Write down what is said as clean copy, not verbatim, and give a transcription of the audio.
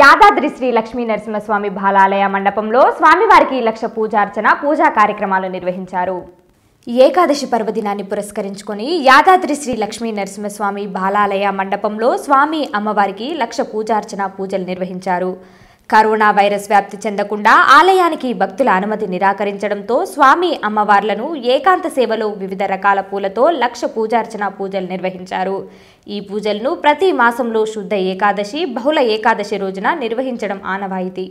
యాదాద్రి శ్రీ లక్ష్మీ నరసింహ స్వామి బాలాలయ మండపంలో స్వామివారికి లక్ష పూజార్చన పూజా కార్యక్రమాలు నిర్వహించారు. ఏకాదశి పర్వదినాన్ని పురస్కరించుకొని యాదాద్రి శ్రీ లక్ష్మీ నరసింహ స్వామి బాలాలయ మండపంలో స్వామి అమ్మవారికి లక్ష పూజార్చన పూజలు నిర్వహించారు. కరోనా వైరస్ వ్యాప్తి చెందకుండా ఆలయానికి భక్తుల అనుమతి నిరాకరించడంతో స్వామి అమ్మవార్లను ఏకాంత సేవలో వివిధ రకాల పూలతో లక్ష పూజార్చన పూజలు నిర్వహించారు. ఈ పూజలను ప్రతి మాసంలో శుద్ధ ఏకాదశి, బహుళ ఏకాదశి రోజున నిర్వహించడం ఆనవాయితీ.